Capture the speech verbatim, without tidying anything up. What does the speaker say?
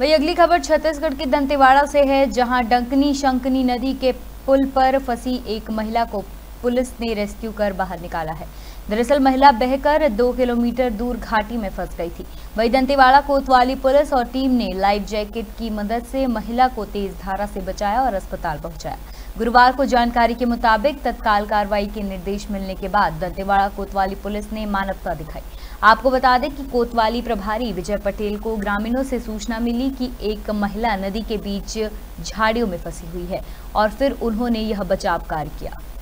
वही अगली खबर छत्तीसगढ़ के दंतेवाड़ा से है, जहां डंकनी शंकनी नदी के पुल पर फंसी एक महिला को पुलिस ने रेस्क्यू कर बाहर निकाला है। दरअसल महिला बहकर दो किलोमीटर दूर घाटी में फंस गई थी। वही दंतेवाड़ा कोतवाली पुलिस और टीम ने लाइफ जैकेट की मदद से महिला को तेज धारा से बचाया और अस्पताल पहुंचाया। गुरुवार को जानकारी के मुताबिक तत्काल कार्रवाई के निर्देश मिलने के बाद दंतेवाड़ा कोतवाली पुलिस ने मानवता दिखाई। आपको बता दें कि कोतवाली प्रभारी विजय पटेल को ग्रामीणों से सूचना मिली कि एक महिला नदी के बीच झाड़ियों में फंसी हुई है और फिर उन्होंने यह बचाव कार्य किया।